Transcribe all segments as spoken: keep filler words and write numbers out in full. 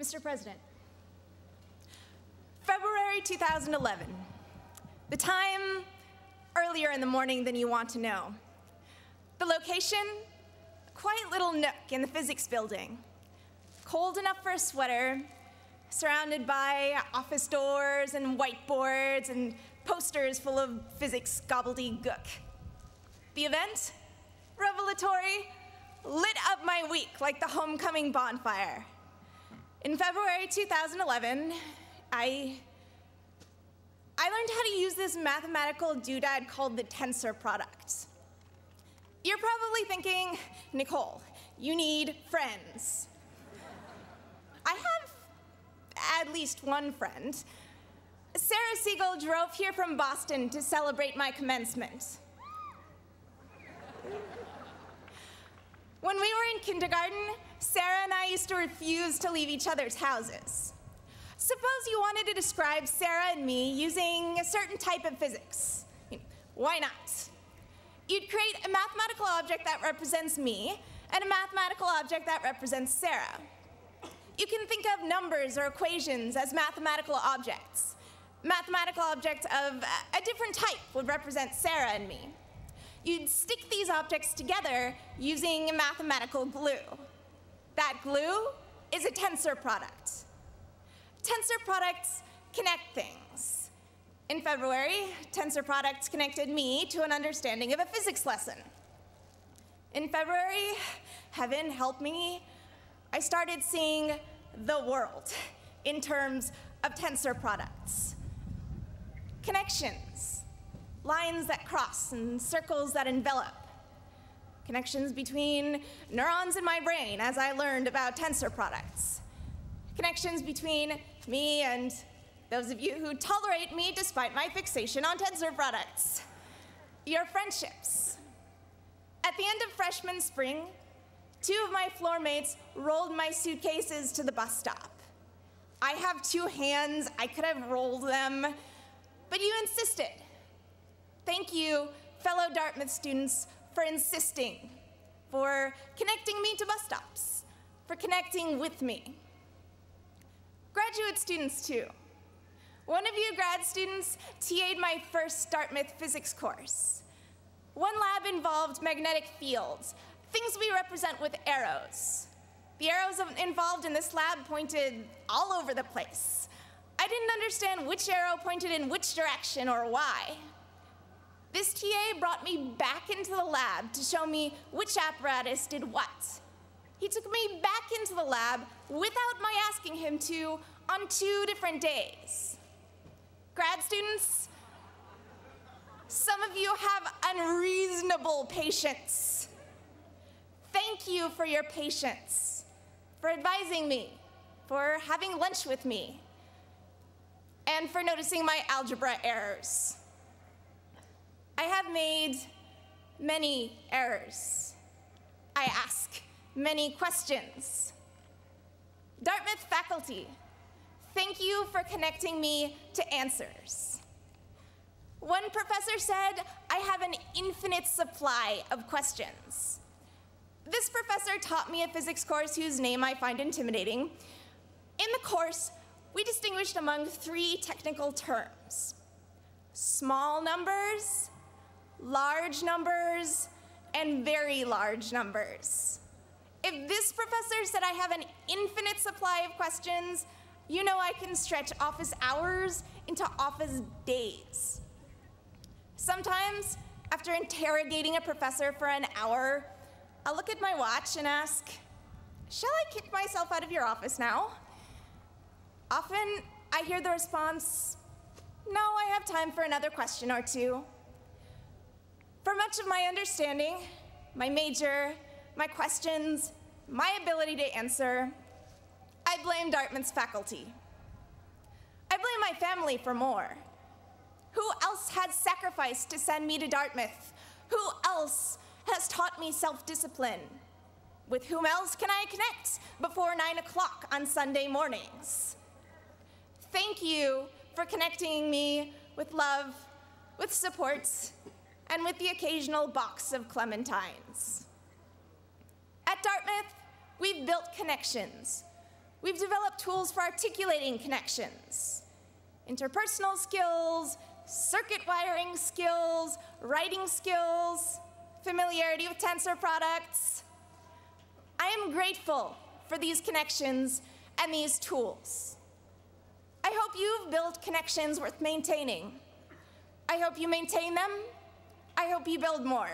Mister President, February two thousand eleven, the time earlier in the morning than you want to know. The location, a quiet little nook in the physics building. Cold enough for a sweater, surrounded by office doors and whiteboards and posters full of physics gobbledygook. The event, revelatory, lit up my week like the homecoming bonfire. In February two thousand eleven, I, I learned how to use this mathematical doodad called the tensor product. You're probably thinking, Nicole, you need friends. I have at least one friend. Sarah Siegel drove here from Boston to celebrate my commencement. When we were in kindergarten, Sarah and I used to refuse to leave each other's houses. Suppose you wanted to describe Sarah and me using a certain type of physics. Why not? You'd create a mathematical object that represents me and a mathematical object that represents Sarah. You can think of numbers or equations as mathematical objects. Mathematical objects of a different type would represent Sarah and me. You'd stick these objects together using mathematical glue. That glue is a tensor product. Tensor products connect things. In February, tensor products connected me to an understanding of a physics lesson. In February, heaven help me, I started seeing the world in terms of tensor products. Connections, lines that cross and circles that envelop. Connections between neurons in my brain as I learned about tensor products. Connections between me and those of you who tolerate me despite my fixation on tensor products. Your friendships. At the end of freshman spring, two of my floor mates rolled my suitcases to the bus stop. I have two hands, I could have rolled them, but you insisted. Thank you, fellow Dartmouth students, for insisting, for connecting me to bus stops, for connecting with me. Graduate students too. One of you grad students T A'd my first Dartmouth physics course. One lab involved magnetic fields, things we represent with arrows. The arrows involved in this lab pointed all over the place. I didn't understand which arrow pointed in which direction or why. This T A brought me back into the lab to show me which apparatus did what. He took me back into the lab without my asking him to on two different days. Grad students, some of you have unreasonable patience. Thank you for your patience, for advising me, for having lunch with me, and for noticing my algebra errors. I have made many errors. I ask many questions. Dartmouth faculty, thank you for connecting me to answers. One professor said, I have an infinite supply of questions. This professor taught me a physics course whose name I find intimidating. In the course, we distinguished among three technical terms: small numbers, large numbers, and very large numbers. If this professor said I have an infinite supply of questions, you know I can stretch office hours into office days. Sometimes, after interrogating a professor for an hour, I'll look at my watch and ask, shall I kick myself out of your office now? Often, I hear the response, no, I have time for another question or two. For much of my understanding, my major, my questions, my ability to answer, I blame Dartmouth's faculty. I blame my family for more. Who else had sacrificed to send me to Dartmouth? Who else has taught me self-discipline? With whom else can I connect before nine o'clock on Sunday mornings? Thank you for connecting me with love, with support, and with the occasional box of clementines. At Dartmouth, we've built connections. We've developed tools for articulating connections, interpersonal skills, circuit wiring skills, writing skills, familiarity with tensor products. I am grateful for these connections and these tools. I hope you've built connections worth maintaining. I hope you maintain them. I hope you build more.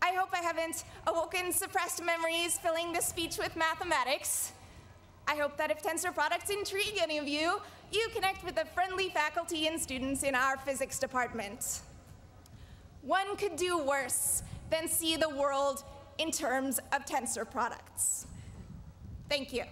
I hope I haven't awoken suppressed memories filling this speech with mathematics. I hope that if tensor products intrigue any of you, you connect with the friendly faculty and students in our physics department. One could do worse than see the world in terms of tensor products. Thank you.